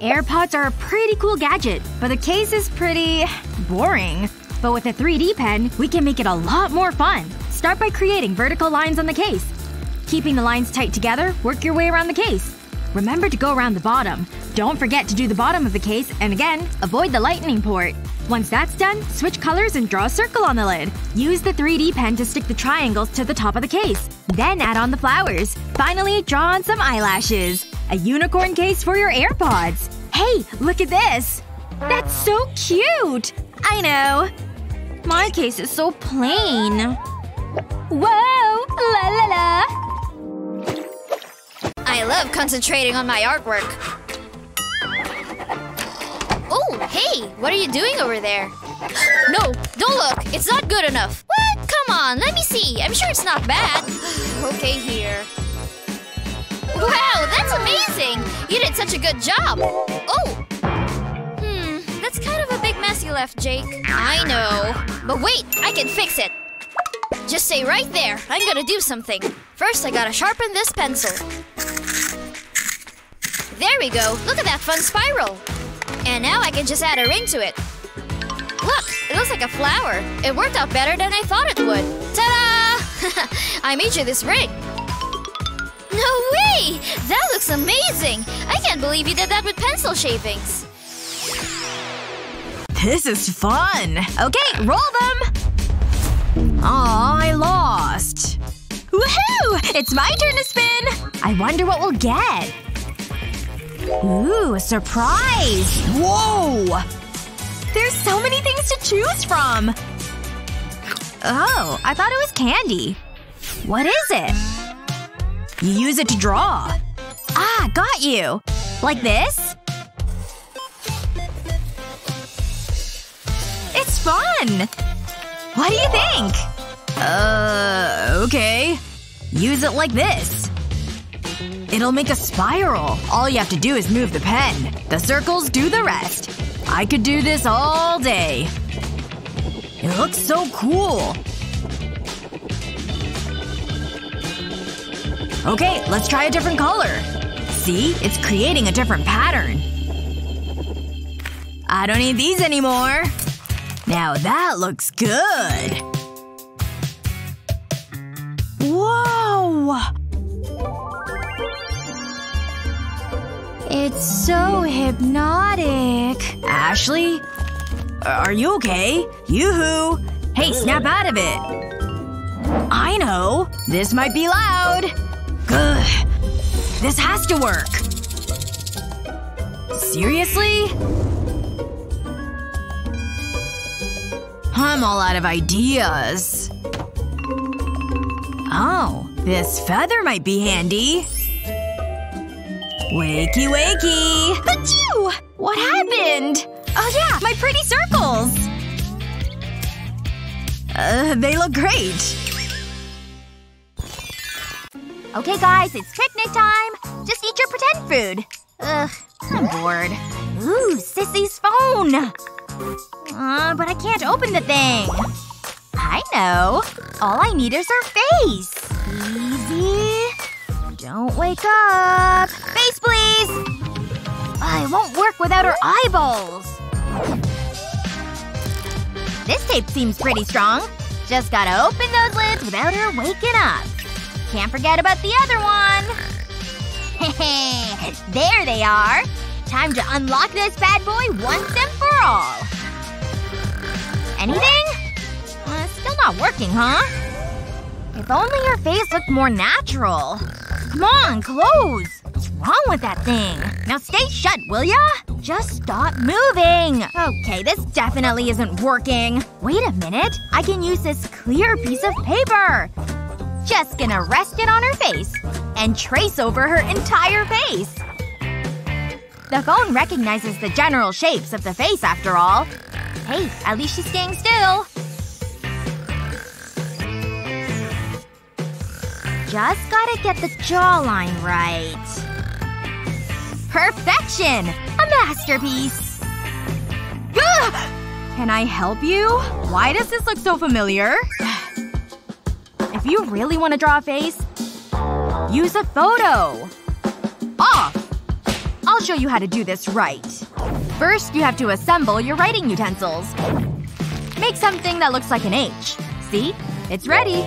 AirPods are a pretty cool gadget, but the case is pretty… boring. But with a 3D pen, we can make it a lot more fun. Start by creating vertical lines on the case. Keeping the lines tight together, work your way around the case. Remember to go around the bottom. Don't forget to do the bottom of the case, and again, avoid the lightning port. Once that's done, switch colors and draw a circle on the lid. Use the 3D pen to stick the triangles to the top of the case. Then add on the flowers. Finally, draw on some eyelashes. A unicorn case for your AirPods. Hey, look at this! That's so cute! I know. My case is so plain. Whoa! La la la! I love concentrating on my artwork. Oh, hey! What are you doing over there? No! Don't look! It's not good enough! What? Come on, let me see! I'm sure it's not bad. Okay, here. Wow, that's amazing! You did such a good job! Oh! That's kind of a big mess you left, Jake. I know. But wait, I can fix it. Just stay right there. I'm gonna do something. First, I gotta sharpen this pencil. There we go. Look at that fun spiral. And now I can just add a ring to it. Look, it looks like a flower. It worked out better than I thought it would. Ta-da! I made you this ring. No way! That looks amazing! I can't believe you did that with pencil shavings. This is fun! Okay, roll them! Aw, I lost. Woohoo! It's my turn to spin! I wonder what we'll get. Ooh, a surprise! Whoa! There's so many things to choose from! Oh, I thought it was candy. What is it? You use it to draw. Ah, got you! Like this? It's fun! What do you think? Okay. Use it like this. It'll make a spiral. All you have to do is move the pen. The circles do the rest. I could do this all day. It looks so cool. Okay, let's try a different color. See? It's creating a different pattern. I don't need these anymore. Now that looks good. Whoa! It's so hypnotic. Ashley? Are you okay? Yoo-hoo! Hey, snap out of it. I know. This might be loud. Ugh. This has to work. Seriously? I'm all out of ideas. Oh, this feather might be handy. Wakey wakey! Achoo! What happened? Oh yeah, my pretty circles! They look great. Okay guys, it's picnic time! Just eat your pretend food! Ugh, I'm bored. Ooh, Sissy's phone! But I can't open the thing. I know. All I need is her face. Easy. Don't wake up. Face, please! I won't work without her eyeballs. This tape seems pretty strong. Just gotta open those lids without her waking up. Can't forget about the other one! Hehe! There they are! Time to unlock this bad boy once and for all! Anything? Still not working, huh? If only her face looked more natural. Come on, close! What's wrong with that thing? Now stay shut, will ya? Just stop moving! Okay, this definitely isn't working. Wait a minute. I can use this clear piece of paper. Just gonna rest it on her face and trace over her entire face. The phone recognizes the general shapes of the face after all. Hey, at least she's staying still. Just gotta get the jawline right. Perfection! A masterpiece! Gah! Can I help you? Why does this look so familiar? If you really want to draw a face, use a photo. Off! I'll show you how to do this right. First, you have to assemble your writing utensils. Make something that looks like an H. See? It's ready!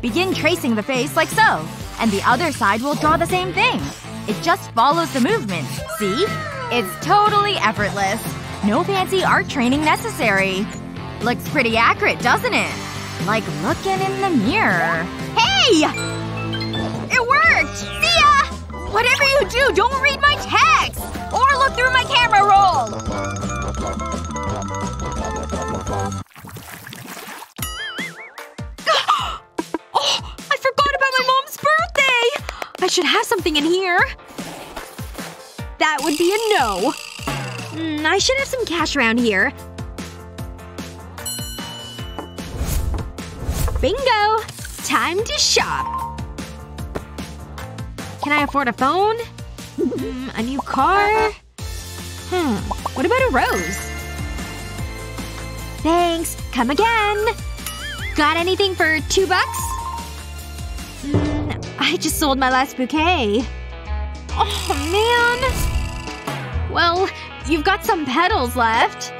Begin tracing the face like so. And the other side will draw the same thing. It just follows the movement. See? It's totally effortless. No fancy art training necessary. Looks pretty accurate, doesn't it? Like looking in the mirror. Hey! It worked! See ya! Whatever you do, don't read my text! Or look through my camera roll! Oh! I forgot about my mom's birthday! I should have something in here. That would be a no. I should have some cash around here. Bingo! Time to shop! Can I afford a phone? A new car? What about a rose? Thanks. Come again. Got anything for $2? I just sold my last bouquet. Oh, man. Well, you've got some petals left.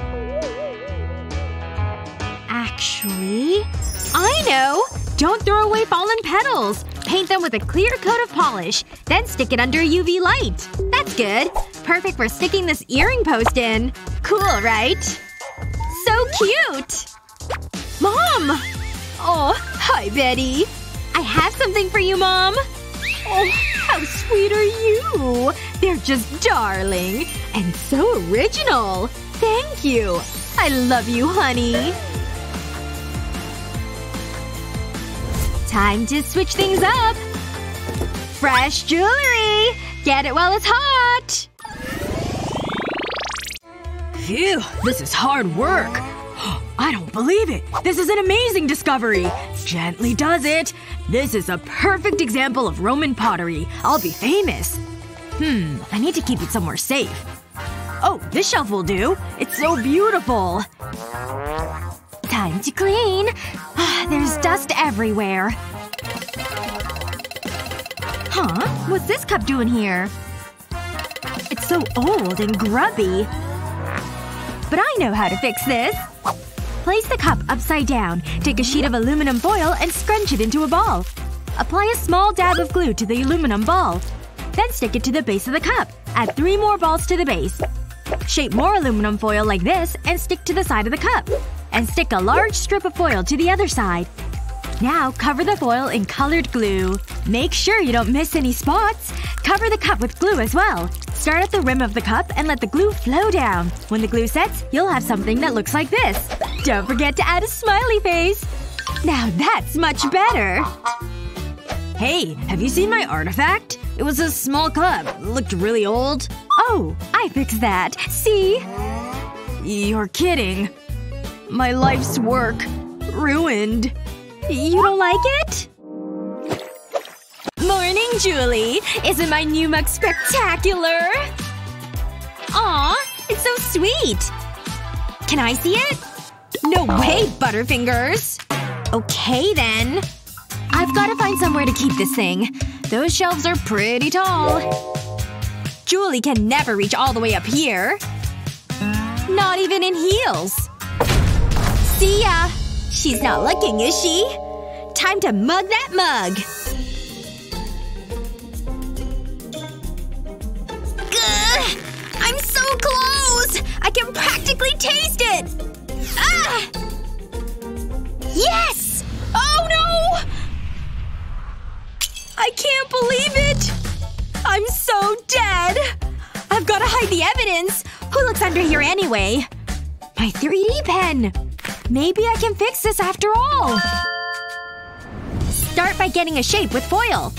Actually… I know! Don't throw away fallen petals! Paint them with a clear coat of polish. Then stick it under a UV light. That's good. Perfect for sticking this earring post in. Cool, right? So cute! Mom! Oh, hi, Betty. I have something for you, Mom. Oh, how sweet are you? They're just darling. And so original. Thank you. I love you, honey. Time to switch things up! Fresh jewelry! Get it while it's hot! Phew. This is hard work. I don't believe it. This is an amazing discovery. Gently does it. This is a perfect example of Roman pottery. I'll be famous. I need to keep it somewhere safe. Oh, this shelf will do. It's so beautiful. Time to clean. There's dust everywhere. Huh? What's this cup doing here? It's so old and grubby. But I know how to fix this. Place the cup upside down. Take a sheet of aluminum foil and scrunch it into a ball. Apply a small dab of glue to the aluminum ball. Then stick it to the base of the cup. Add 3 more balls to the base. Shape more aluminum foil like this and stick to the side of the cup. And stick a large strip of foil to the other side. Now cover the foil in colored glue. Make sure you don't miss any spots. Cover the cup with glue as well. Start at the rim of the cup and let the glue flow down. When the glue sets, you'll have something that looks like this. Don't forget to add a smiley face. Now that's much better. Hey, have you seen my artifact? It was a small club. It looked really old. Oh, I fixed that. See? You're kidding. My life's work. Ruined. You don't like it? Morning, Julie! Isn't my new mug spectacular? Aw, it's so sweet! Can I see it? No way, Butterfingers! Okay, then. I've gotta find somewhere to keep this thing. Those shelves are pretty tall. Julie can never reach all the way up here. Not even in heels. See ya! She's not looking, is she? Time to mug that mug! Gah! I'm so close! I can practically taste it! Ah! Yes! Oh no! I can't believe it! I'm so dead! I've gotta hide the evidence! Who looks under here anyway? My 3D pen! Maybe I can fix this after all! Start by getting a shape with foil.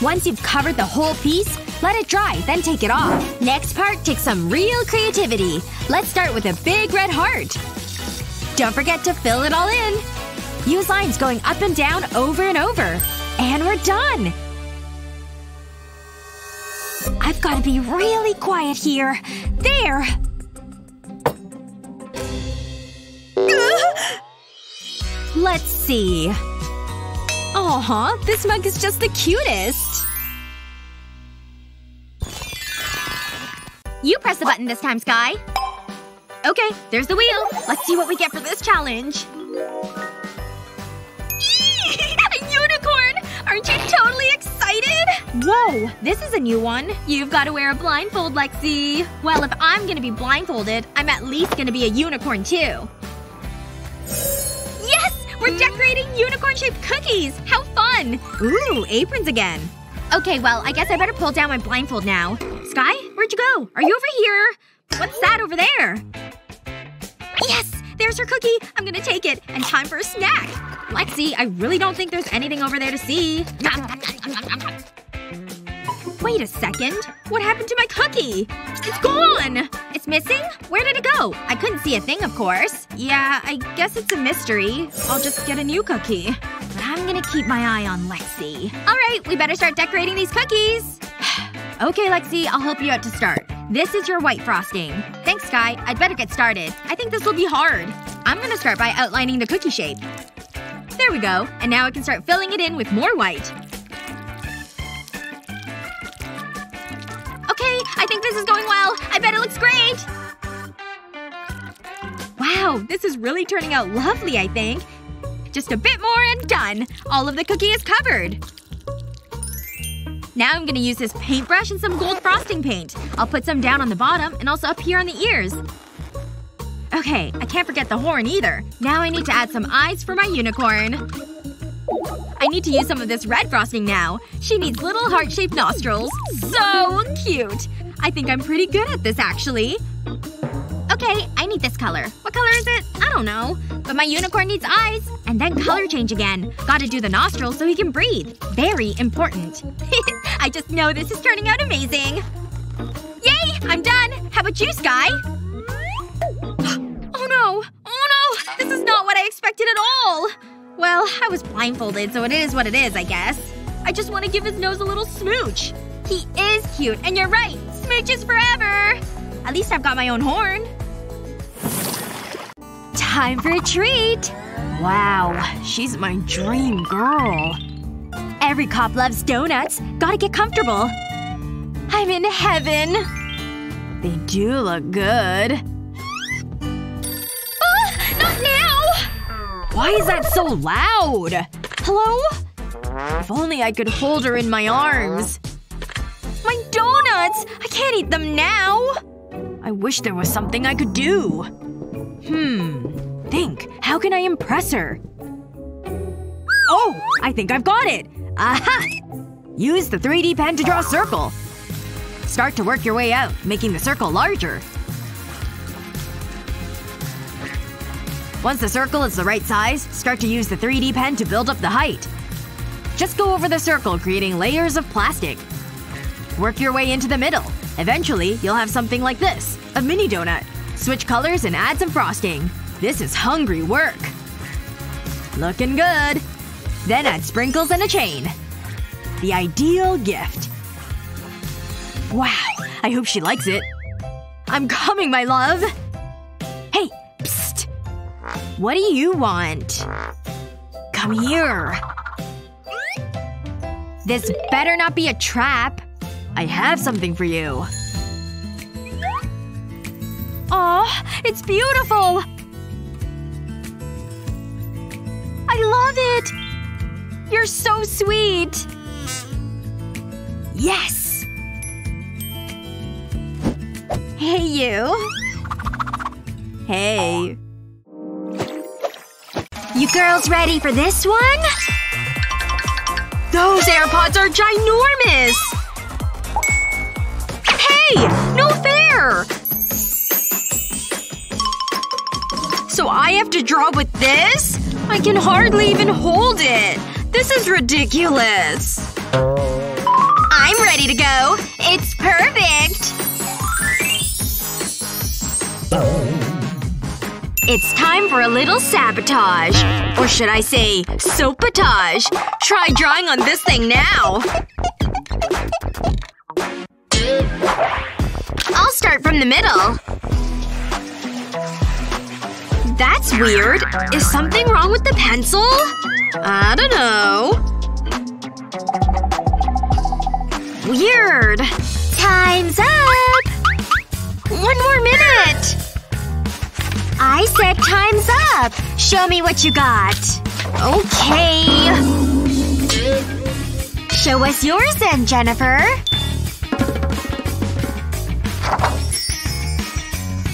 Once you've covered the whole piece, let it dry, then take it off. Next part takes some real creativity. Let's start with a big red heart. Don't forget to fill it all in. Use lines going up and down over and over. And we're done! I've gotta be really quiet here. There! Let's see. Aw, this mug is just the cutest! You press the button this time, Sky. Okay, there's the wheel. Let's see what we get for this challenge. A unicorn! Aren't you totally excited? Whoa, this is a new one. You've gotta wear a blindfold, Lexi. Well, if I'm gonna be blindfolded, I'm at least gonna be a unicorn, too. Yes! We're decorating unicorn-shaped cookies! How fun! Ooh, aprons again. Okay, well, I guess I better pull down my blindfold now. Sky? Where'd you go? Are you over here? What's that over there? Yes! There's her cookie! I'm gonna take it. And time for a snack. Lexi, I really don't think there's anything over there to see. Wait a second. What happened to my cookie? It's gone! It's missing? Where did it go? I couldn't see a thing, of course. Yeah, I guess it's a mystery. I'll just get a new cookie. But I'm gonna keep my eye on Lexi. Alright, we better start decorating these cookies! Okay, Lexi, I'll help you out to start. This is your white frosting. Thanks, Sky. I'd better get started. I think this will be hard. I'm gonna start by outlining the cookie shape. There we go. And now I can start filling it in with more white. Okay, I think this is going well. I bet it looks great! Wow, this is really turning out lovely, I think. Just a bit more and done! All of the cookie is covered! Now I'm gonna use this paintbrush and some gold frosting paint. I'll put some down on the bottom and also up here on the ears. Okay, I can't forget the horn either. Now I need to add some eyes for my unicorn. I need to use some of this red frosting now. She needs little heart-shaped nostrils. So cute! I think I'm pretty good at this, actually. Okay, I need this color. What color is it? I don't know. But my unicorn needs eyes! And then color change again. Gotta do the nostrils so he can breathe. Very important. I just know this is turning out amazing! Yay! I'm done! How about you, Sky? Oh no! Oh no! This is not what I expected at all! Well, I was blindfolded, so it is what it is, I guess. I just want to give his nose a little smooch. He is cute, and you're right! Smooches forever! At least I've got my own horn. Time for a treat! Wow. She's my dream girl. Every cop loves donuts. Gotta get comfortable. I'm in heaven. They do look good. Not now! Why is that so loud? Hello? If only I could hold her in my arms. My donuts! I can't eat them now! I wish there was something I could do. Think. How can I impress her? Oh! I think I've got it! Aha! Use the 3D pen to draw a circle. Start to work your way out, making the circle larger. Once the circle is the right size, start to use the 3D pen to build up the height. Just go over the circle, creating layers of plastic. Work your way into the middle. Eventually, you'll have something like this. A mini donut. Switch colors and add some frosting. This is hungry work. Looking good. Then add sprinkles and a chain. The ideal gift. Wow. I hope she likes it. I'm coming, my love! Hey! Psst! What do you want? Come here. This better not be a trap. I have something for you. Aw, it's beautiful! I love it! You're so sweet! Yes! Hey, you. Hey. You girls ready for this one? Those AirPods are ginormous! Hey! No fair! So I have to draw with this? I can hardly even hold it. This is ridiculous. I'm ready to go. It's perfect. It's time for a little sabotage. Or should I say, soap-otage. Try drawing on this thing now. I'll start from the middle. That's weird. Is something wrong with the pencil? I don't know. Weird. Time's up! 1 more minute! I said time's up! Show me what you got. Okay. Show us yours then, Jennifer.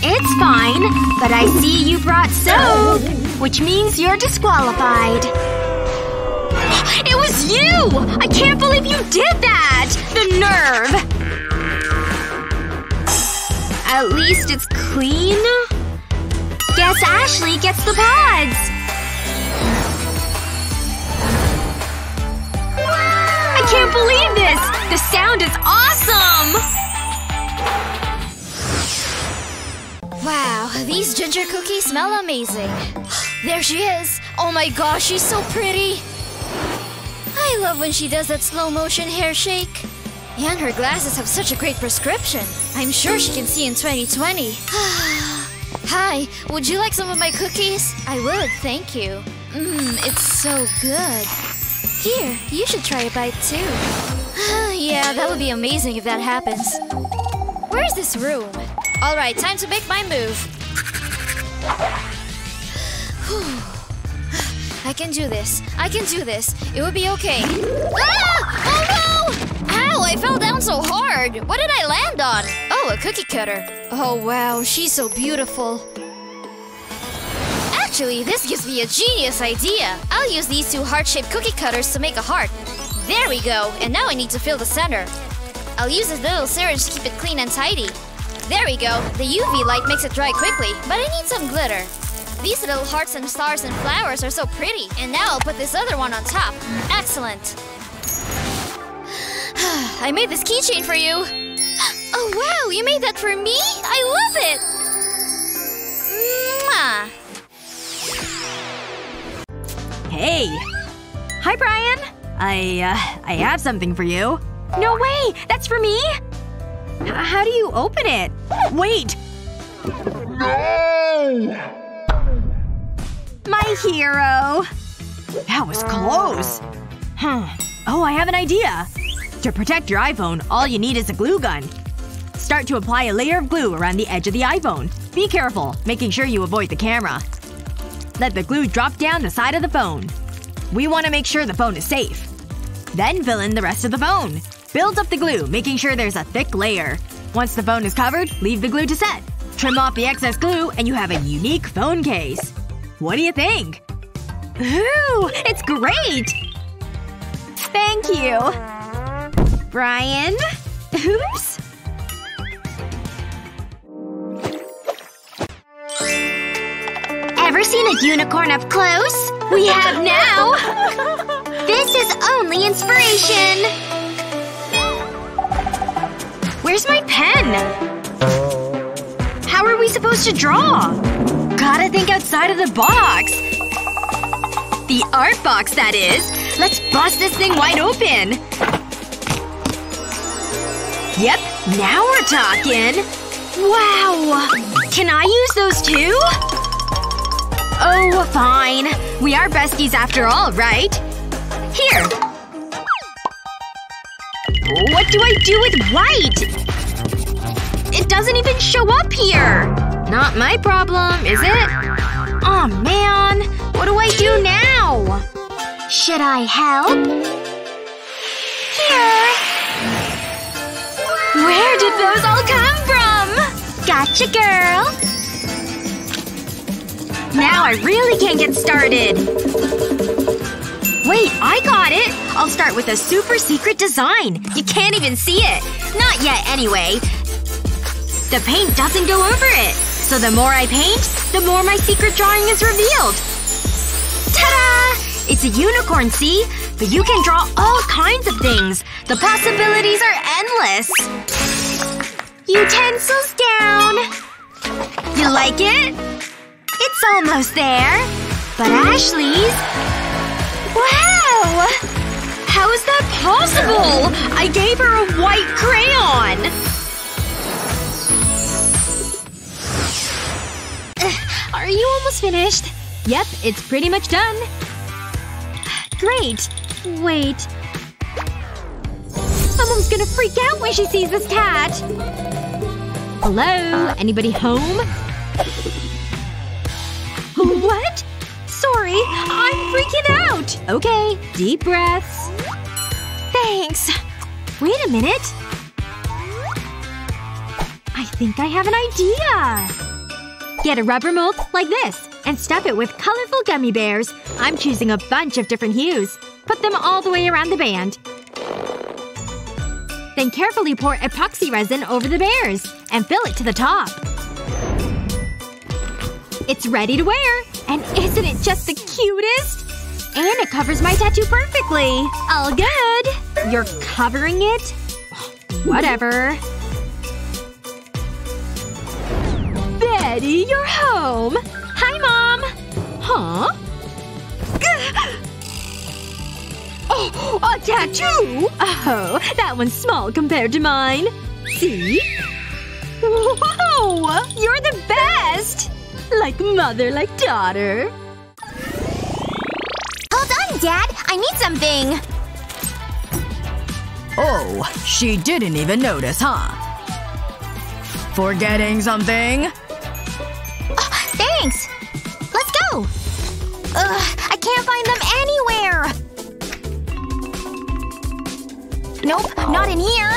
It's fine, but I see you brought soap, which means you're disqualified. It was you! I can't believe you did that! The nerve! At least it's clean? Guess Ashley gets the pods! I can't believe this! The sound is awesome! Wow, these ginger cookies smell amazing. There she is! Oh my gosh, she's so pretty! I love when she does that slow-motion hair shake. And her glasses have such a great prescription. I'm sure she can see in 2020. Hi, would you like some of my cookies? I would, thank you. Mmm, it's so good. Here, you should try a bite too. Yeah, that would be amazing if that happens. Where's this room? Alright, time to make my move. Whew. I can do this. I can do this. It will be okay. Ah! Oh no! Ow, I fell down so hard. What did I land on? Oh, a cookie cutter. Oh wow, she's so beautiful. Actually, this gives me a genius idea. I'll use these 2 heart-shaped cookie cutters to make a heart. There we go. And now I need to fill the center. I'll use this little syringe to keep it clean and tidy. There we go! The UV light makes it dry quickly, but I need some glitter. These little hearts and stars and flowers are so pretty. And now I'll put this other one on top. Excellent! I made this keychain for you! Oh wow, you made that for me? I love it! Mwah. Hey! Hi, Brian! I have something for you. No way! That's for me? How do you open it? Wait! No! My hero! That was close! Huh. Oh, I have an idea! To protect your iPhone, all you need is a glue gun. Start to apply a layer of glue around the edge of the iPhone. Be careful, making sure you avoid the camera. Let the glue drop down the side of the phone. We want to make sure the phone is safe. Then fill in the rest of the phone. Build up the glue, making sure there's a thick layer. Once the phone is covered, leave the glue to set. Trim off the excess glue, and you have a unique phone case. What do you think? Ooh! It's great! Thank you. Brian? Oops. Ever seen a unicorn up close? We have now! This is only inspiration! Where's my pen? How are we supposed to draw? Gotta think outside of the box! The art box, that is! Let's bust this thing wide open! Yep, now we're talking! Wow! Can I use those too? Oh, fine. We are besties after all, right? Here! What do I do with white? It doesn't even show up here! Not my problem, is it? Aw, man. What do I do now? Should I help? Here. Where did those all come from? Gotcha, girl. Now I really can't get started. Wait, I got it! I'll start with a super secret design! You can't even see it! Not yet, anyway. The paint doesn't go over it. So the more I paint, the more my secret drawing is revealed. Ta-da! It's a unicorn, see? But you can draw all kinds of things. The possibilities are endless. Utensils down! You like it? It's almost there. But Ashley's… Wow! How is that possible? I gave her a white crayon! Are you almost finished? Yep, it's pretty much done. Great. Wait. Someone's gonna freak out when she sees this cat! Hello? Anybody home? What? Sorry, I'm freaking out! Okay, deep breaths. Thanks. Wait a minute. I think I have an idea! Get a rubber mold, like this, and stuff it with colorful gummy bears. I'm choosing a bunch of different hues. Put them all the way around the band. Then carefully pour epoxy resin over the bears. And fill it to the top. It's ready to wear! And isn't it just the cutest? And it covers my tattoo perfectly! All good! You're covering it? Whatever. Betty, you're home! Hi, Mom! Huh? Oh, a tattoo! Oh, that one's small compared to mine. See? Whoa! You're the best! Like mother, like daughter. Hold on, Dad. I need something. Oh, she didn't even notice, huh? Forgetting something? Oh, thanks. Let's go. Ugh, I can't find them anywhere. Nope, not in here.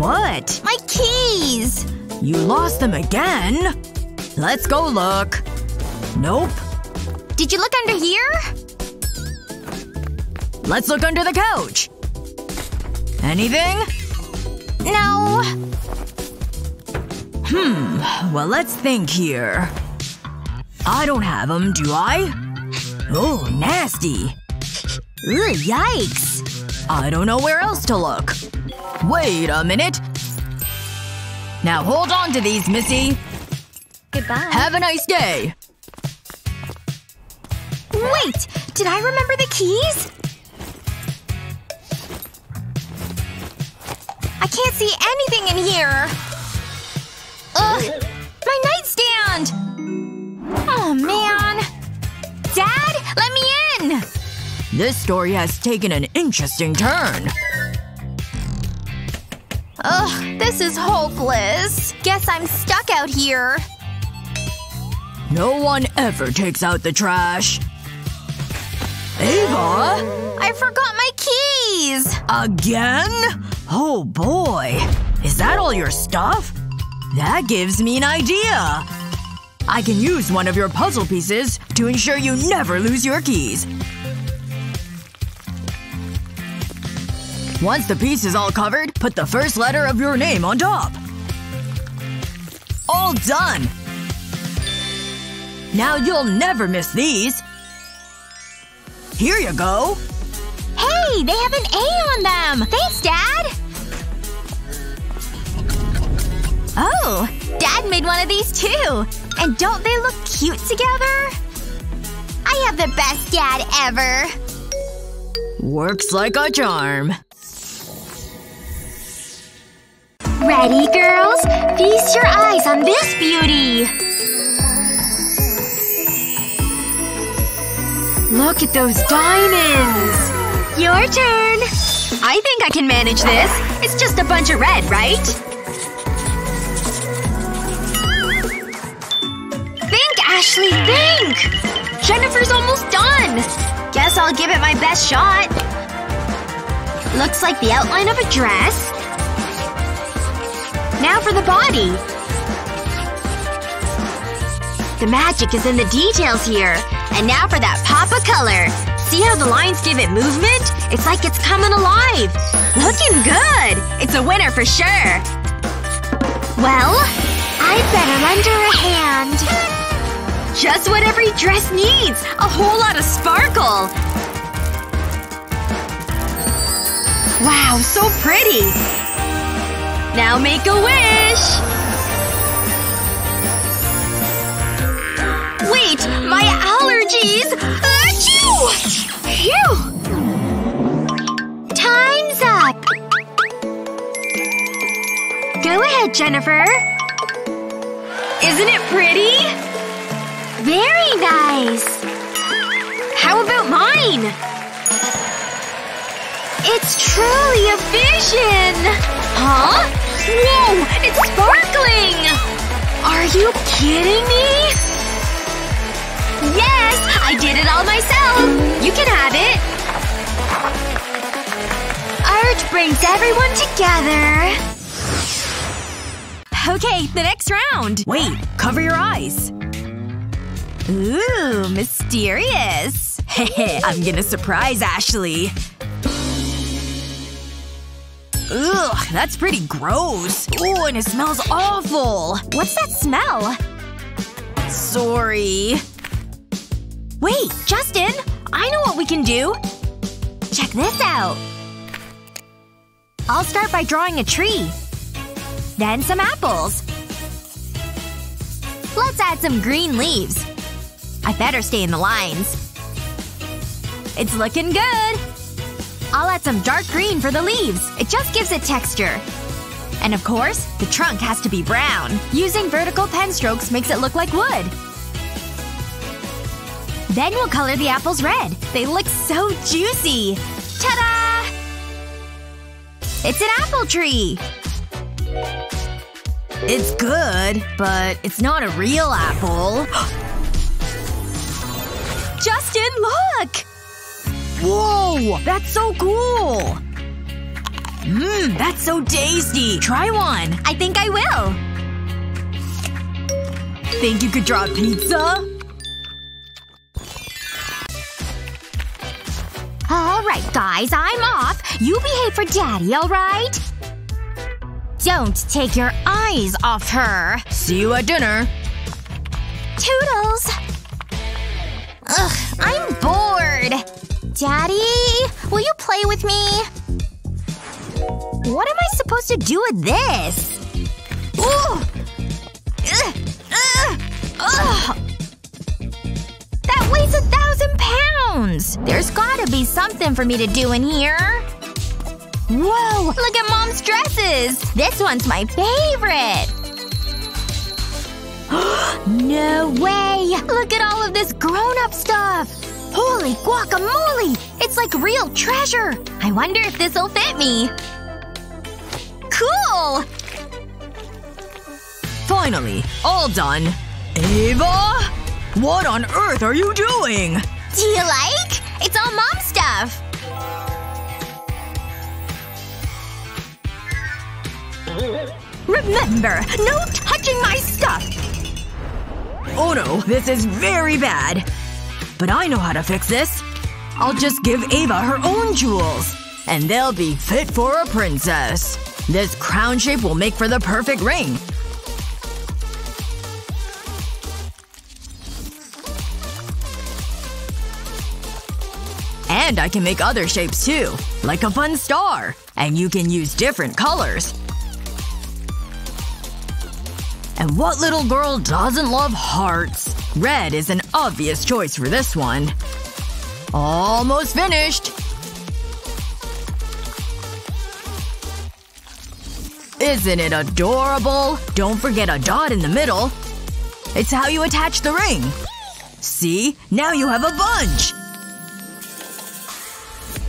What? My keys! You lost them again? Let's go look. Nope. Did you look under here? Let's look under the couch. Anything? No. Well, let's think here. I don't have them, do I? Oh, nasty. Ugh, yikes. I don't know where else to look. Wait a minute. Now hold on to these, Missy. Goodbye. Have a nice day. Wait! Did I remember the keys? I can't see anything in here. Ugh! My nightstand! Oh, man. Dad? Let me in! This story has taken an interesting turn. Ugh, this is hopeless. Guess I'm stuck out here. No one ever takes out the trash. Ava? I forgot my keys! Again? Oh boy. Is that all your stuff? That gives me an idea. I can use one of your puzzle pieces to ensure you never lose your keys. Once the piece is all covered, put the first letter of your name on top. All done! Now you'll never miss these. Here you go. Hey! They have an A on them! Thanks, Dad! Oh. Dad made one of these, too. And don't they look cute together? I have the best dad ever. Works like a charm. Ready, girls? Feast your eyes on this beauty! Look at those diamonds! Your turn! I think I can manage this. It's just a bunch of red, right? Think, Ashley, think! Jennifer's almost done! Guess I'll give it my best shot. Looks like the outline of a dress. Now for the body. The magic is in the details here. And now for that pop of color. See how the lines give it movement? It's like it's coming alive. Looking good! It's a winner for sure. Well, I'd better lend her a hand. Just what every dress needs! A whole lot of sparkle! Wow, so pretty! Now make a wish! Wait! My allergies! Achoo! Phew! Time's up! Go ahead, Jennifer. Isn't it pretty? Very nice! How about mine? It's truly a vision! Huh? Whoa! It's sparkling! Are you kidding me? Yes! I did it all myself! You can have it! Art brings everyone together! Okay, the next round! Wait, cover your eyes. Ooh, mysterious. Hehe, I'm gonna surprise Ashley. Ugh, that's pretty gross. Ooh, and it smells awful. What's that smell? Sorry. Wait, Justin! I know what we can do! Check this out. I'll start by drawing a tree. Then some apples. Let's add some green leaves. I better stay in the lines. It's looking good! I'll add some dark green for the leaves. It just gives it texture. And of course, the trunk has to be brown. Using vertical pen strokes makes it look like wood. Then we'll color the apples red. They look so juicy! Ta-da! It's an apple tree! It's good, but it's not a real apple. Justin, look! Whoa! That's so cool! Mmm, that's so tasty! Try one! I think I will! Think you could draw a pizza? Alright, guys, I'm off. You behave for daddy, alright? Don't take your eyes off her. See you at dinner. Toodles. Ugh, I'm bored. Daddy, will you play with me? What am I supposed to do with this? Ooh! That weighs 1,000 pounds! There's gotta be something for me to do in here. Whoa! Look at mom's dresses! This one's my favorite! No way! Look at all of this grown-up stuff! Holy guacamole! It's like real treasure! I wonder if this'll fit me. Cool! Finally. All done. Ava? What on earth are you doing? Do you like? It's all mom's stuff! Remember, no touching my stuff! Oh no, this is very bad. But I know how to fix this. I'll just give Ava her own jewels. And they'll be fit for a princess. This crown shape will make for the perfect ring. And I can make other shapes too. Like a fun star. And you can use different colors. And what little girl doesn't love hearts? Red is an obvious choice for this one. Almost finished! Isn't it adorable? Don't forget a dot in the middle. It's how you attach the ring. See? Now you have a bunch!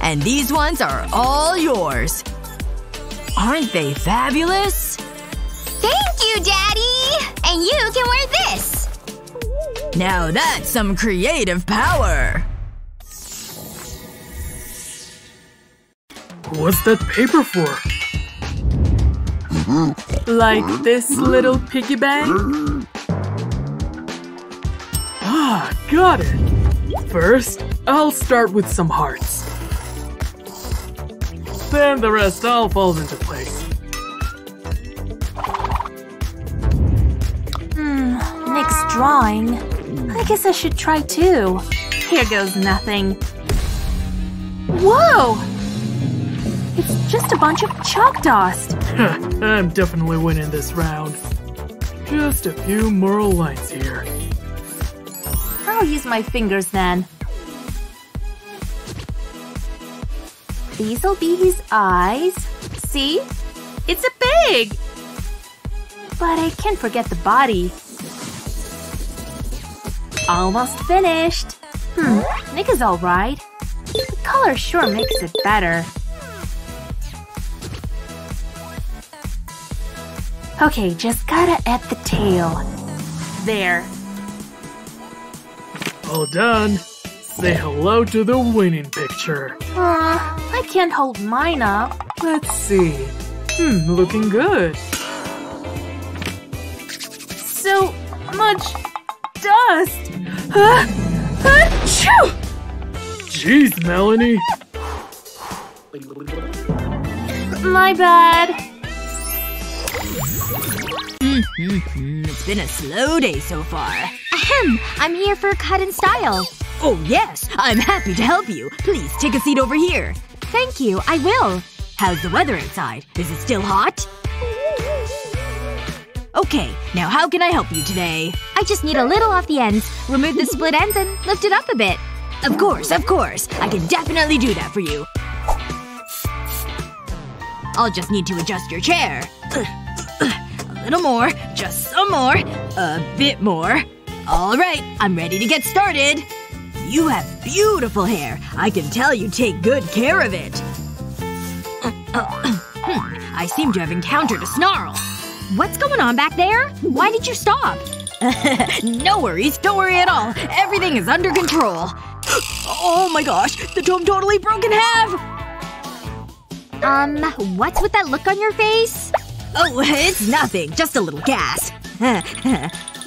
And these ones are all yours. Aren't they fabulous? Thank you, Daddy! And you can wear this! Now that's some creative power! What's that paper for? Like this little piggy bank? Ah, got it! First, I'll start with some hearts. Then the rest all falls into place. Next drawing. I guess I should try too. Here goes nothing. Whoa! It's just a bunch of chalk dust. I'm definitely winning this round. Just a few moral lines here. I'll use my fingers then. These'll be his eyes. See? It's a pig! But I can't forget the body. Almost finished. Nick is all right. The color sure makes it better. Okay, just gotta at the tail. There. All done. Say hello to the winning picture. I can't hold mine up. Let's see. Looking good. So much dust. Achoo! Jeez, Melanie. My bad. It's been a slow day so far. Ahem. I'm here for cut and style. Oh yes. I'm happy to help you. Please take a seat over here. Thank you. I will. How's the weather outside? Is it still hot? Okay. Now how can I help you today? I just need a little off the ends. Remove the split ends and lift it up a bit. Of course, of course. I can definitely do that for you. I'll just need to adjust your chair. A little more. Just some more. A bit more. Alright. I'm ready to get started. You have beautiful hair. I can tell you take good care of it. I seem to have encountered a snarl. What's going on back there? Why did you stop? No worries. Don't worry at all. Everything is under control. Oh my gosh. The dome totally broke in half! What's with that look on your face? Oh, it's nothing. Just a little gas.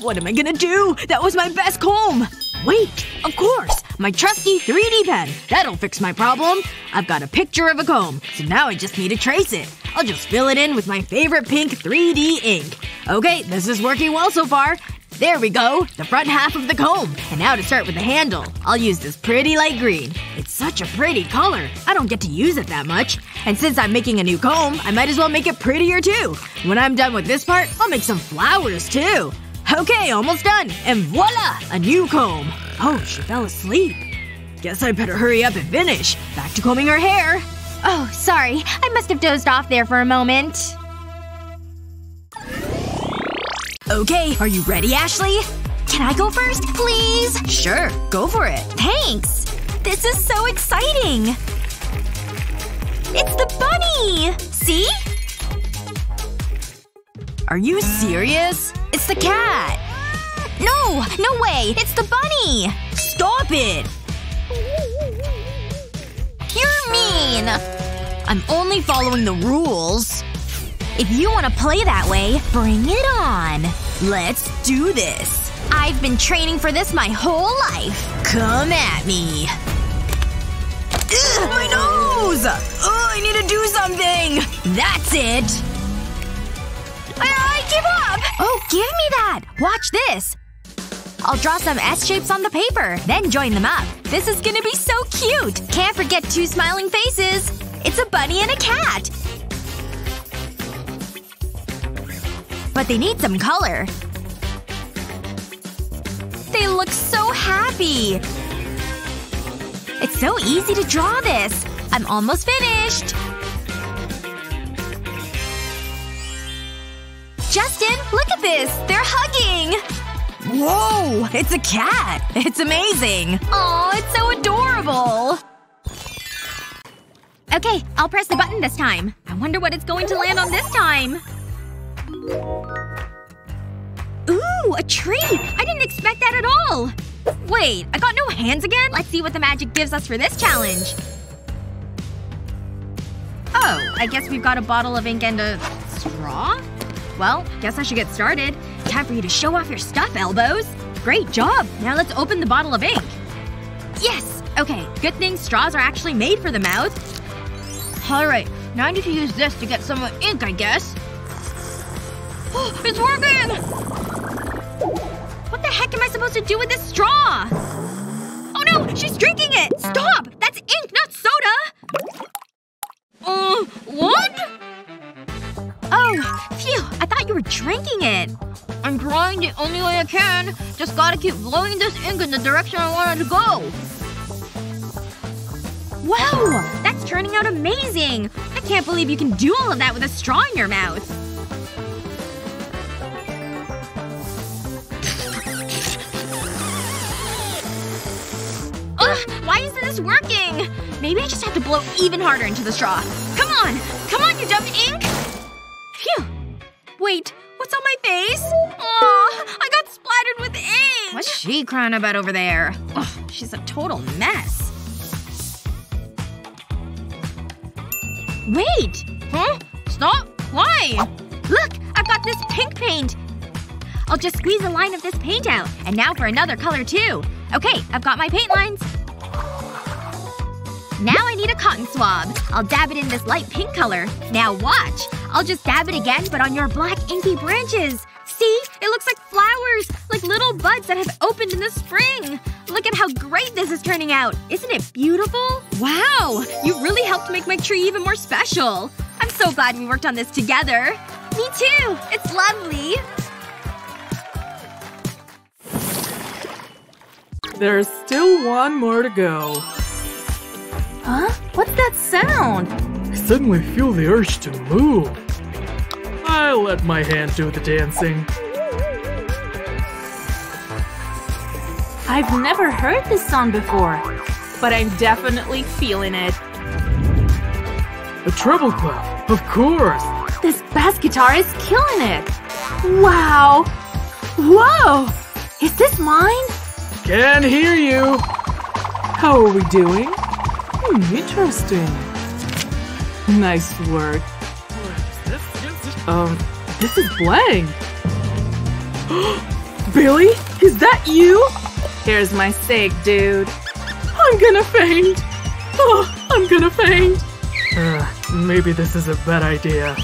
What am I gonna do? That was my best comb! Wait. Of course. My trusty 3D pen. That'll fix my problem. I've got a picture of a comb. So now I just need to trace it. I'll just fill it in with my favorite pink 3D ink. Okay. This is working well so far. There we go. The front half of the comb. And now to start with the handle. I'll use this pretty light green. It's such a pretty color. I don't get to use it that much. And since I'm making a new comb, I might as well make it prettier too. When I'm done with this part, I'll make some flowers too. Okay, almost done. And voila! A new comb. Oh, she fell asleep. Guess I better hurry up and finish. Back to combing her hair. Oh, sorry. I must have dozed off there for a moment. Okay, are you ready, Ashley? Can I go first, please? Sure. Go for it. Thanks. This is so exciting. It's the bunny! See? Are you serious? It's the cat. No! No way! It's the bunny! Stop it! You're mean! I'm only following the rules. If you want to play that way, bring it on. Let's do this. I've been training for this my whole life. Come at me. Ugh, my nose! Ugh, I need to do something! That's it! I give up! Oh, give me that! Watch this! I'll draw some S-shapes on the paper, then join them up. This is gonna be so cute! Can't forget two smiling faces! It's a bunny and a cat! But they need some color. They look so happy! It's so easy to draw this! I'm almost finished! Justin, look at this! They're hugging! Whoa! It's a cat! It's amazing! Aw, it's so adorable! Okay, I'll press the button this time. I wonder what it's going to land on this time. Ooh, a tree! I didn't expect that at all! Wait, I got no hands again? Let's see what the magic gives us for this challenge. Oh, I guess we've got a bottle of ink and a straw? Well, guess I should get started. Time for you to show off your stuff, elbows. Great job! Now let's open the bottle of ink. Yes! Okay, good thing straws are actually made for the mouth. Alright, now I need to use this to get some ink, I guess. Oh, it's working! What the heck am I supposed to do with this straw? Oh no! She's drinking it! Stop! That's ink, not soda! What? Oh, phew. I thought you were drinking it. I'm trying the only way I can. Just gotta keep blowing this ink in the direction I want it to go. Wow! That's turning out amazing! I can't believe you can do all of that with a straw in your mouth. Ugh! Why isn't this working? Maybe I just have to blow even harder into the straw. Come on! Come on, you dumb ink! Phew. Wait. What's on my face? Aw, I got splattered with ink! What's she crying about over there? Ugh, she's a total mess. Wait! Huh? Stop! Why? Look! I've got this pink paint! I'll just squeeze a line of this paint out. And now for another color, too. Okay, I've got my paint lines. Now I need a cotton swab. I'll dab it in this light pink color. Now watch! I'll just dab it again but on your black inky branches. See? It looks like flowers. Like little buds that have opened in the spring. Look at how great this is turning out. Isn't it beautiful? Wow! You really helped make my tree even more special. I'm so glad we worked on this together. Me too! It's lovely! There's still one more to go. Huh? What's that sound? I suddenly feel the urge to move. I'll let my hand do the dancing. I've never heard this sound before, but I'm definitely feeling it. A treble clef, of course! This bass guitar is killing it! Wow! Whoa! Is this mine? Can hear you! How are we doing? Interesting. Nice work. This is blank. Billy? Is that you? Here's my steak, dude. I'm gonna faint. Oh, I'm gonna faint. Maybe this is a bad idea.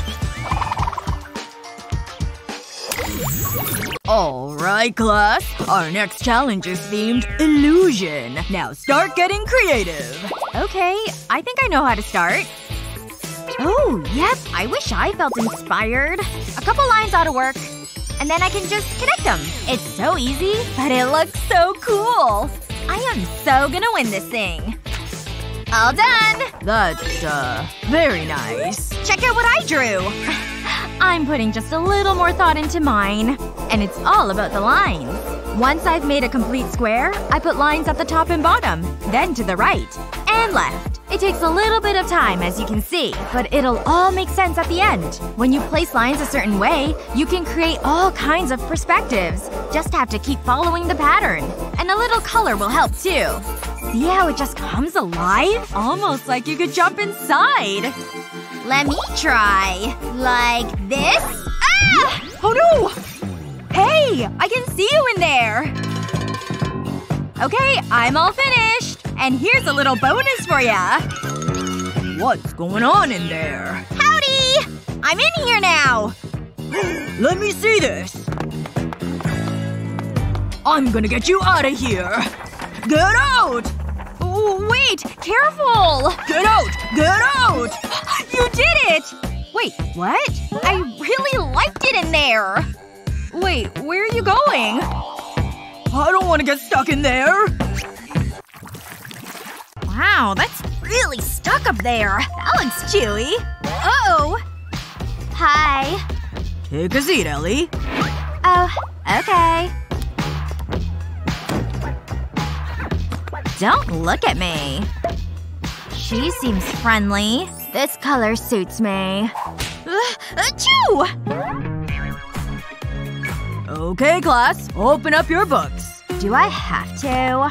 Alright, class. Our next challenge is themed illusion. Now start getting creative. Okay, I think I know how to start. Oh, yep. I wish I felt inspired. A couple lines ought to work. And then I can just connect them. It's so easy, but it looks so cool. I am so gonna win this thing. All done! That's, very nice. Check out what I drew! I'm putting just a little more thought into mine. And it's all about the lines. Once I've made a complete square, I put lines at the top and bottom. Then to the right. And left. It takes a little bit of time, as you can see. But it'll all make sense at the end. When you place lines a certain way, you can create all kinds of perspectives. Just have to keep following the pattern. And a little color will help, too. See how it just comes alive? Almost like you could jump inside. Let me try. Like this? Ah! Oh no! Hey! I can see you in there! Okay, I'm all finished. And here's a little bonus for ya. What's going on in there? Howdy! I'm in here now! Let me see this. I'm gonna get you out of here. Get out! Wait! Careful! Get out! Get out! You did it! Wait, what? I really liked it in there! Wait, where are you going? I don't want to get stuck in there! Wow, that's really stuck up there. That looks chewy. Uh-oh! Hi. Take a seat, Ellie. Oh, okay. Don't look at me. She seems friendly. This color suits me. Achoo! Okay, class. Open up your books. Do I have to?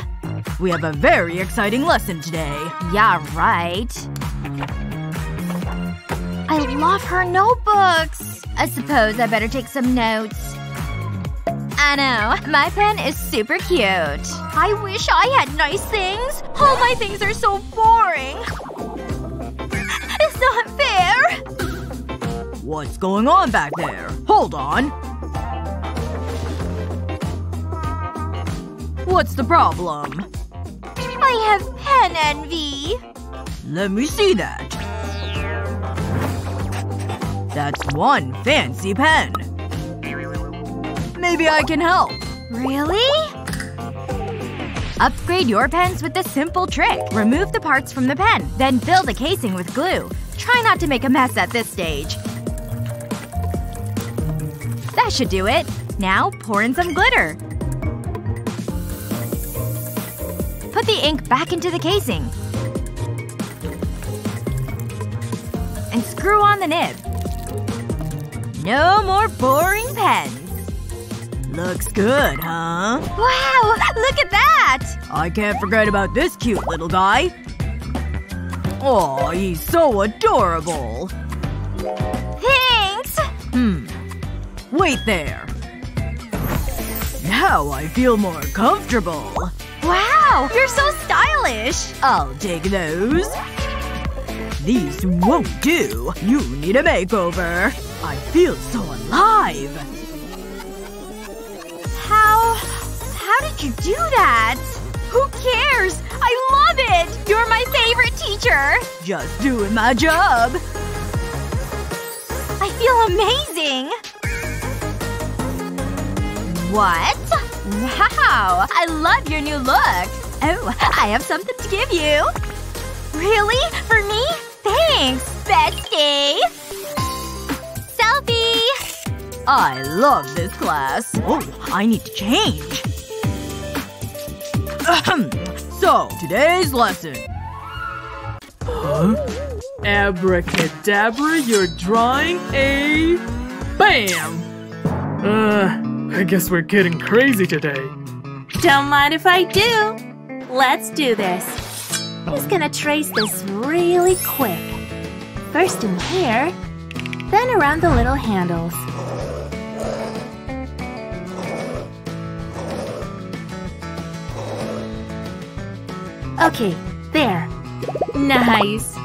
We have a very exciting lesson today. Yeah, right. I love her notebooks. I suppose I better take some notes. I know. My pen is super cute. I wish I had nice things. All my things are so boring. It's not fair. What's going on back there? Hold on. What's the problem? I have pen envy. Let me see that. That's one fancy pen. Maybe I can help. Really? Upgrade your pens with this simple trick. Remove the parts from the pen. Then fill the casing with glue. Try not to make a mess at this stage. That should do it. Now pour in some glitter. Put the ink back into the casing. And screw on the nib. No more boring pens. Looks good, huh? Wow! Look at that! I can't forget about this cute little guy. Aw, he's so adorable. Thanks! Wait there. Now I feel more comfortable. Wow! You're so stylish! I'll take those. These won't do. You need a makeover. I feel so alive. How did you do that? Who cares? I love it! You're my favorite teacher! Just doing my job. I feel amazing! What? Wow! I love your new look! Oh, I have something to give you. Really? For me? Thanks, bestie! Selfie! I love this class. Oh, I need to change. So, today's lesson. Huh? Abracadabra, you're drawing a… BAM! I guess we're getting crazy today. Don't mind if I do. Let's do this. He's gonna trace this really quick. First in here, then around the little handles. Okay, there. Nice.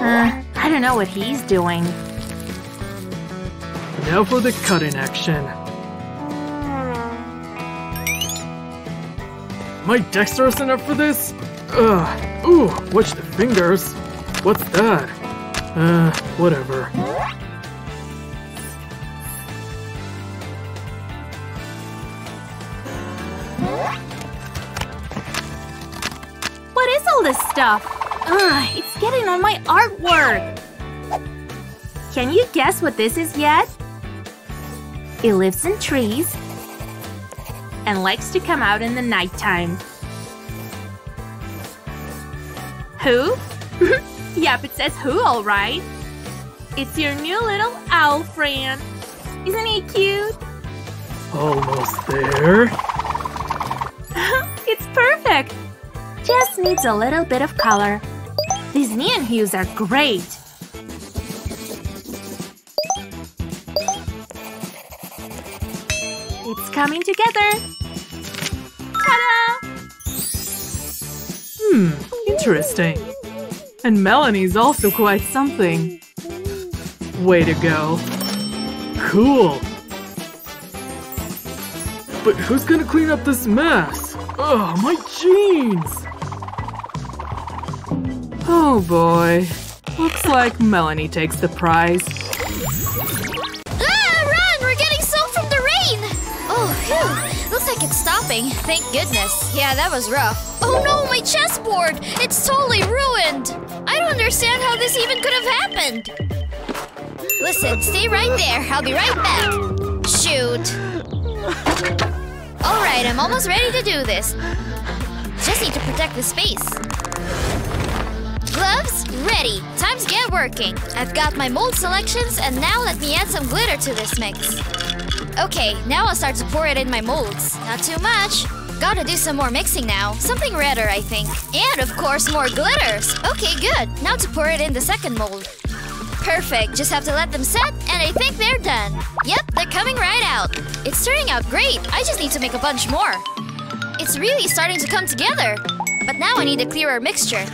I don't know what he's doing. Now for the cutting action. Am I dexterous enough for this? Ooh, watch the fingers. What's that? Whatever. What is all this stuff? It's getting on my artwork! Can you guess what this is yet? It lives in trees and likes to come out in the nighttime. Who? Yep, it says who, all right. It's your new little owl friend. Isn't he cute? Almost there. It's perfect. Just needs a little bit of color. These neon hues are great. It's coming together. Ta-da! Interesting. And Melanie's also quite something. Way to go. Cool. But who's gonna clean up this mess? Oh, my jeans! Oh boy. Looks like Melanie takes the prize. Run! We're getting soaked from the rain! Oh, phew. Looks like it's stopping. Thank goodness. Yeah, that was rough. Oh no, my chessboard! It's totally ruined! I don't understand how this even could have happened! Listen, stay right there. I'll be right back. Shoot. Alright, I'm almost ready to do this. Just need to protect the space. Gloves, ready! Time to get working! I've got my mold selections, and now let me add some glitter to this mix. Okay, now I'll start to pour it in my molds. Not too much. Gotta do some more mixing now. Something redder, I think. And, of course, more glitters! Okay, good. Now to pour it in the second mold. Perfect. Just have to let them set, and I think they're done. Yep, they're coming right out. It's turning out great. I just need to make a bunch more. It's really starting to come together. But now I need a clearer mixture.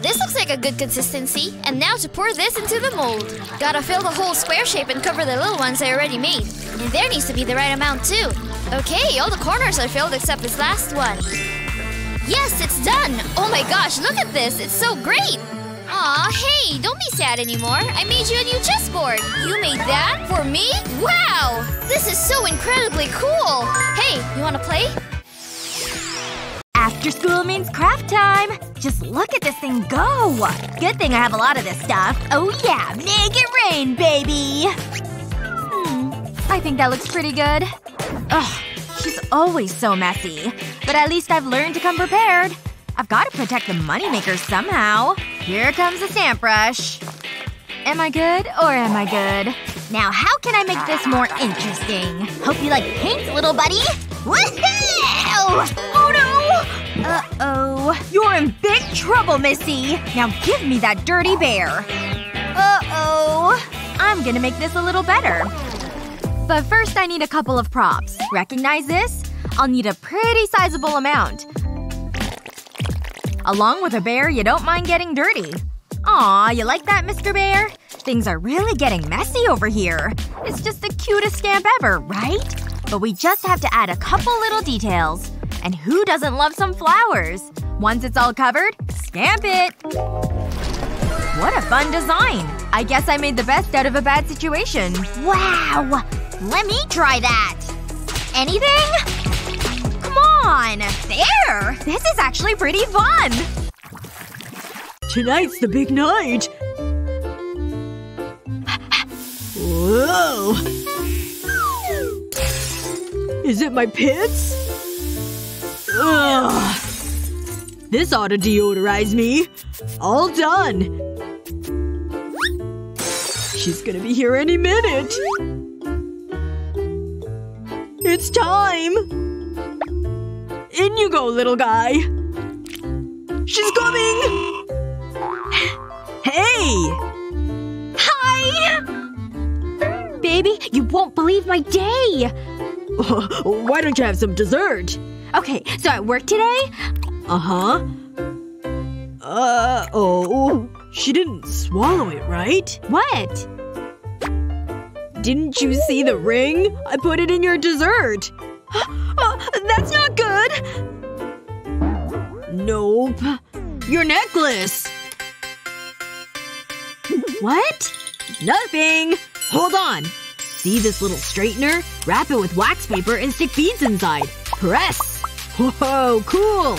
This looks like a good consistency. And now to pour this into the mold. Gotta fill the whole square shape and cover the little ones I already made. And there needs to be the right amount too. Okay, all the corners are filled except this last one. Yes, it's done! Oh my gosh, look at this! It's so great! Aw, hey, don't be sad anymore. I made you a new chessboard! You made that? For me? Wow! This is so incredibly cool! Hey, you wanna play? After school means craft time! Just look at this thing go! Good thing I have a lot of this stuff. Oh yeah, make it rain, baby! I think that looks pretty good. Ugh, she's always so messy. But at least I've learned to come prepared. I've gotta protect the moneymaker somehow. Here comes the stamp brush. Am I good or am I good? Now how can I make this more interesting? Hope you like pink, little buddy! Woohoo! Oh no! Uh-oh. You're in big trouble, Missy! Now give me that dirty bear. Uh-oh. I'm gonna make this a little better. But first I need a couple of props. Recognize this? I'll need a pretty sizable amount. Along with a bear you don't mind getting dirty. Aw, you like that, Mr. Bear? Things are really getting messy over here. It's just the cutest scamp ever, right? But we just have to add a couple little details. And who doesn't love some flowers? Once it's all covered, stamp it! What a fun design! I guess I made the best out of a bad situation. Wow! Let me try that! Anything? Come on! There! This is actually pretty fun! Tonight's the big night! Whoa! Is it my pits? Ugh. This ought to deodorize me. All done! She's gonna be here any minute! It's time! In you go, little guy! She's coming! Hey! Hi! Baby, you won't believe my day! Why don't you have some dessert? Okay, so at work today… Uh-huh. Uh-oh. She didn't swallow it, right? What? Didn't you see the ring? I put it in your dessert! That's not good! Nope. Your necklace! What? Nothing! Hold on. See this little straightener? Wrap it with wax paper and stick beads inside. Press! Whoa, cool!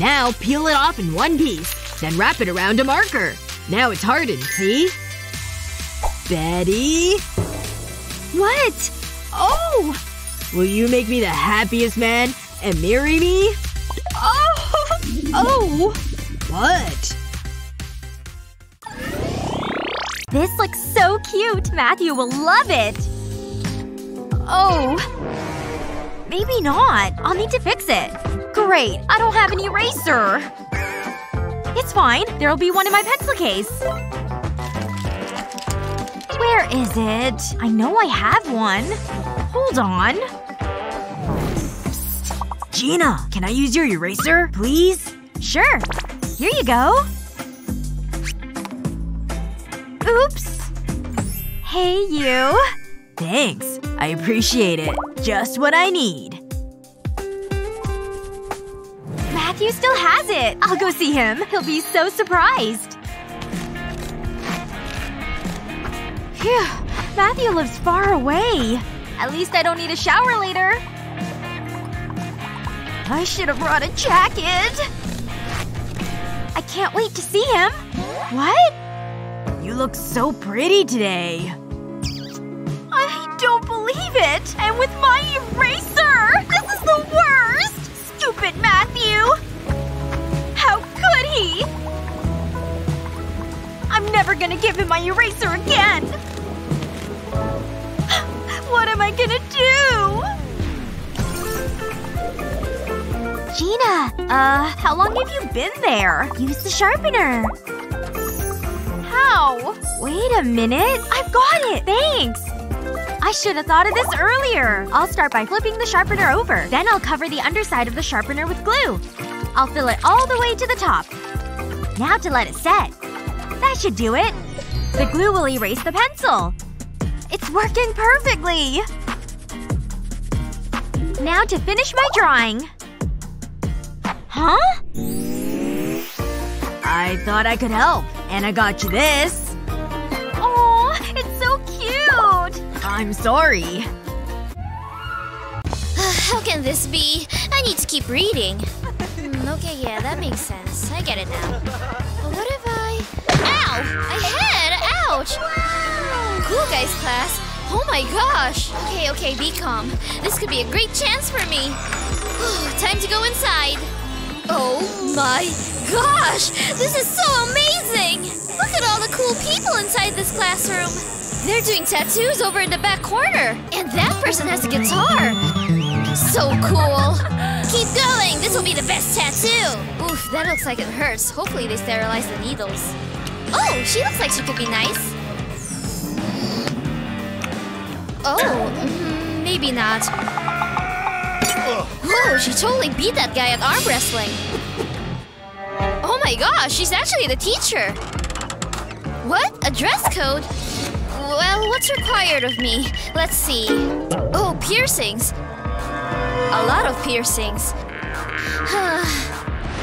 Now peel it off in one piece. Then wrap it around a marker. Now it's hardened, see? Betty? What? Oh! Will you make me the happiest man and marry me? Oh! Oh! What? This looks so cute! Matthew will love it! Oh. Maybe not. I'll need to fix it. Great. I don't have an eraser. It's fine. There'll be one in my pencil case. Where is it? I know I have one. Hold on. Gina! Can I use your eraser, please? Sure. Here you go. Oops. Hey, you. Thanks. I appreciate it. Just what I need. Matthew still has it. I'll go see him. He'll be so surprised. Phew. Matthew lives far away. At least I don't need a shower later. I should have brought a jacket. I can't wait to see him! What? You look so pretty today. I don't believe it! And with my eraser! This is the worst! Stupid Matthew! How could he? I'm never gonna give him my eraser again! What am I gonna do? Gina! How long have you been there? Use the sharpener. How? Wait a minute. I've got it! Thanks! I should have thought of this earlier. I'll start by flipping the sharpener over. Then I'll cover the underside of the sharpener with glue. I'll fill it all the way to the top. Now to let it set. That should do it. The glue will erase the pencil. It's working perfectly! Now to finish my drawing. Huh? I thought I could help. And I got you this. Aw, it's so cute! I'm sorry. How can this be? I need to keep reading. Okay, yeah, that makes sense. I get it now. But what if I… Ow! My head! Ouch! Wow. Cool guys class. Oh my gosh! Okay, okay, be calm. This could be a great chance for me. Time to go inside. Oh my gosh! This is so amazing! Look at all the cool people inside this classroom! They're doing tattoos over in the back corner! And that person has a guitar! So cool! Keep going! This will be the best tattoo! Oof, that looks like it hurts. Hopefully they sterilize the needles. Oh, she looks like she could be nice. Oh, maybe not. Whoa, she totally beat that guy at arm wrestling. Oh my gosh, she's actually the teacher. What? A dress code? Well, what's required of me? Let's see. Oh, piercings. A lot of piercings.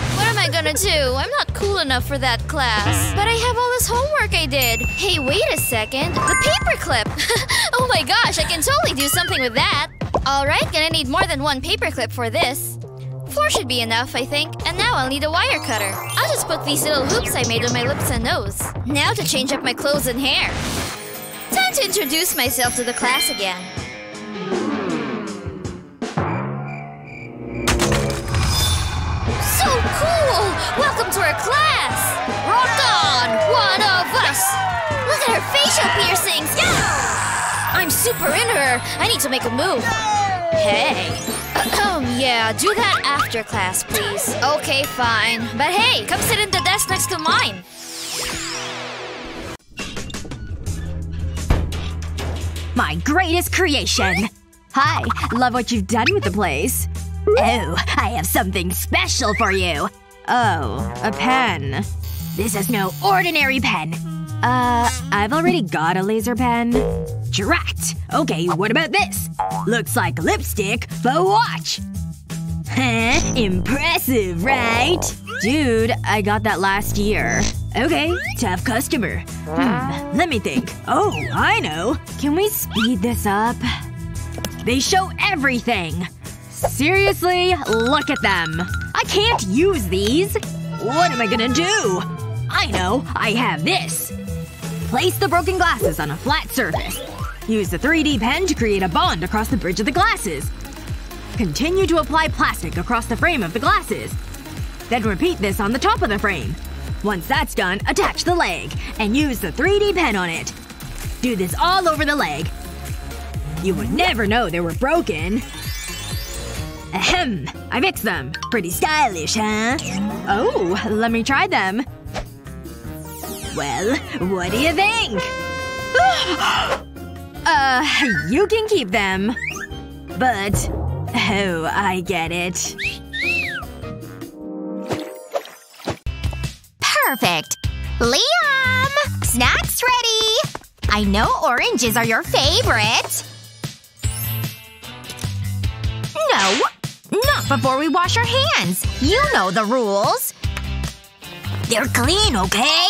What am I gonna do? I'm not cool enough for that class. But I have all this homework I did. Hey, wait a second. The paperclip. Oh my gosh, I can totally do something with that. Alright, gonna need more than one paperclip for this. 4 should be enough, I think. And now I'll need a wire cutter. I'll just put these little hoops I made on my lips and nose. Now to change up my clothes and hair. Time to introduce myself to the class again. So cool! Welcome to our class! Rock on, one of us! Look at her facial piercings! Yeah! I'm super in her! I need to make a move. Hey. Yeah, do that after class, please. Okay, fine. But hey, come sit at the desk next to mine. My greatest creation! Hi, love what you've done with the place. Oh, I have something special for you! Oh, a pen. This is no ordinary pen. I've already got a laser pen. Drat! Okay, what about this? Looks like lipstick for watch! Huh? Impressive, right? Dude, I got that last year. Okay, tough customer. Let me think. Oh, I know! Can we speed this up? They show everything! Seriously? Look at them. I can't use these. What am I gonna do? I know. I have this. Place the broken glasses on a flat surface. Use the 3D pen to create a bond across the bridge of the glasses. Continue to apply plastic across the frame of the glasses. Then repeat this on the top of the frame. Once that's done, attach the leg. And use the 3D pen on it. Do this all over the leg. You would never know they were broken. Ahem. I mixed them. Pretty stylish, huh? Oh, let me try them. Well, what do you think? You can keep them. But… oh, I get it. Perfect! Liam! Snacks ready! I know oranges are your favorite. No! Not before we wash our hands! You know the rules! They're clean, okay?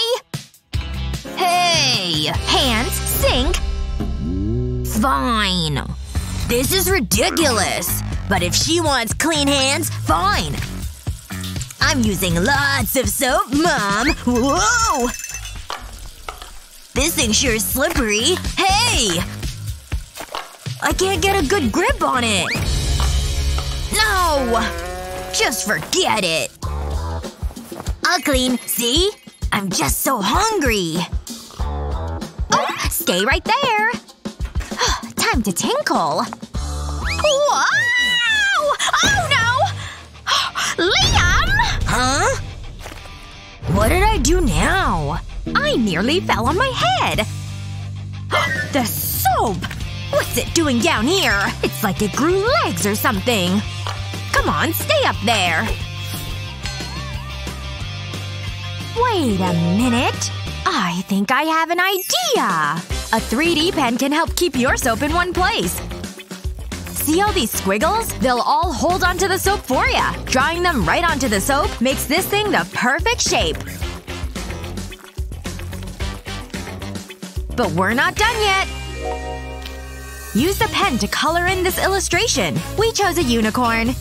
Hey! Hands, sink… Fine. This is ridiculous. But if she wants clean hands, fine. I'm using lots of soap, Mom! Whoa! This thing sure is slippery. Hey! I can't get a good grip on it. No! Just forget it. I'll clean. See? I'm just so hungry. Oh! Stay right there! Time to tinkle. Wow! Oh no! Liam! Huh? What did I do now? I nearly fell on my head. The soap! What's it doing down here? It's like it grew legs or something. Come on, stay up there. Wait a minute. I think I have an idea. A 3D pen can help keep your soap in one place. See all these squiggles? They'll all hold onto the soap for ya. Drawing them right onto the soap makes this thing the perfect shape. But we're not done yet. Use the pen to color in this illustration. We chose a unicorn.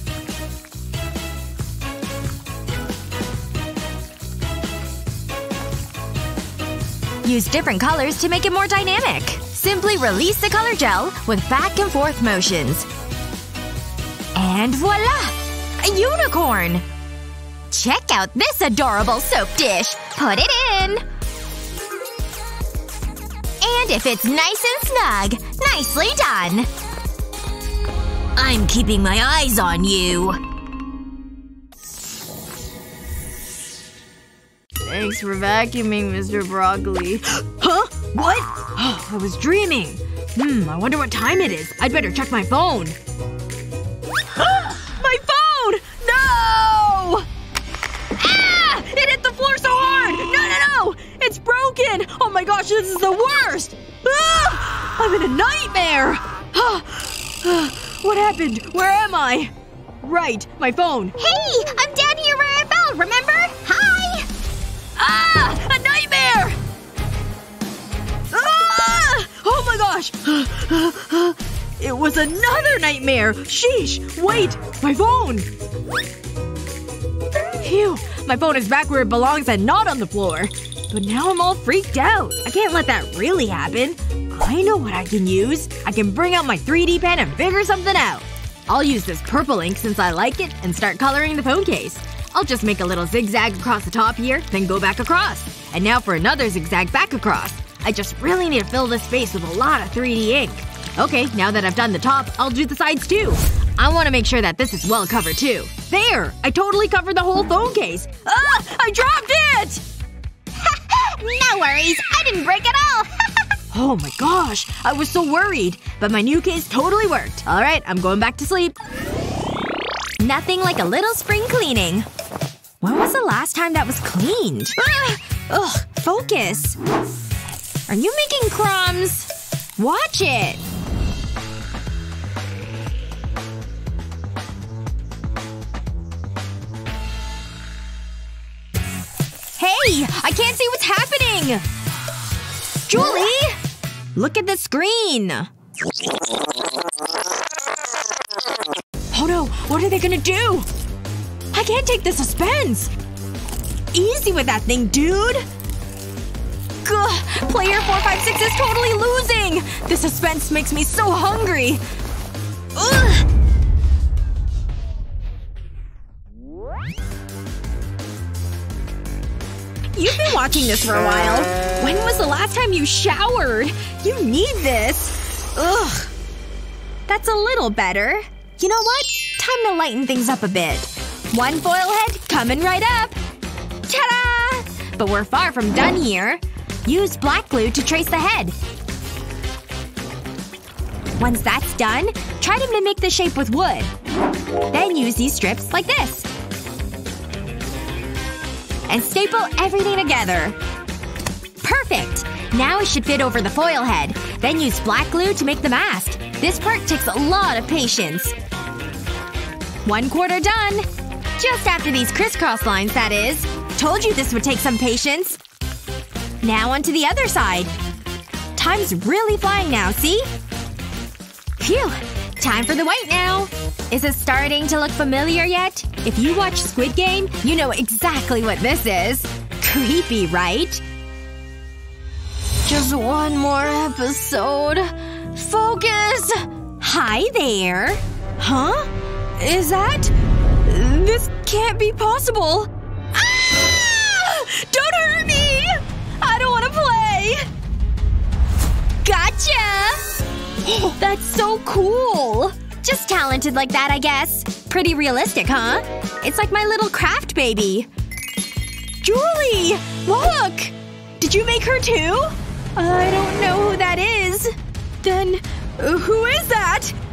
Use different colors to make it more dynamic. Simply release the color gel with back and forth motions. And voila! A unicorn! Check out this adorable soap dish! Put it in! And if it's nice and snug, nicely done! I'm keeping my eyes on you! Thanks for vacuuming, Mr. Broccoli. Huh? What? Oh, I was dreaming. I wonder what time it is. I'd better check my phone. My phone! No! Ah! It hit the floor so hard! No! It's broken! Oh my gosh, this is the worst! Ah! I'm in a nightmare! What happened? Where am I? Right, my phone. Hey! I'm down here where I fell, remember? Hi! Ah! A nightmare! Ah! Oh my gosh! It was another nightmare! Sheesh! Wait! My phone! Phew. My phone is back where it belongs and not on the floor. But now I'm all freaked out. I can't let that really happen. I know what I can use. I can bring out my 3D pen and figure something out. I'll use this purple ink since I like it and start coloring the phone case. I'll just make a little zigzag across the top here, then go back across. And now for another zigzag back across. I just really need to fill this space with a lot of 3D ink. Okay, now that I've done the top, I'll do the sides too. I want to make sure that this is well covered too. There! I totally covered the whole phone case! Ah! I dropped it! No worries. I didn't break it all. Oh my gosh. I was so worried. But my new case totally worked. Alright, I'm going back to sleep. Nothing like a little spring cleaning. When was the last time that was cleaned? Ugh. Focus. Are you making crumbs? Watch it! Hey! I can't see what's happening! Julie! Look at the screen! Oh no! What are they gonna do? I can't take the suspense! Easy with that thing, dude! Ugh, player 456 is totally losing! The suspense makes me so hungry! Ugh! You've been watching this for a while. When was the last time you showered? You need this. Ugh. That's a little better. You know what? Time to lighten things up a bit. One foil head coming right up! Ta-da! But we're far from done here. Use black glue to trace the head. Once that's done, try to mimic the shape with wood. Then use these strips like this. And staple everything together. Perfect! Now it should fit over the foil head. Then use black glue to make the mask. This part takes a lot of patience. 1/4 done. Just after these crisscross lines, that is. Told you this would take some patience. Now onto the other side. Time's really flying now, see? Phew. Time for the white now. Is it starting to look familiar yet? If you watch Squid Game, you know exactly what this is. Creepy, right? Just one more episode. Focus! Hi there. Huh? Is that… This can't be possible. Ah! Don't hurt me! I don't want to play! Gotcha! That's so cool! Just talented like that, I guess. Pretty realistic, huh? It's like my little craft baby. Julie! Look! Did you make her too? I don't know who that is. Then who is that?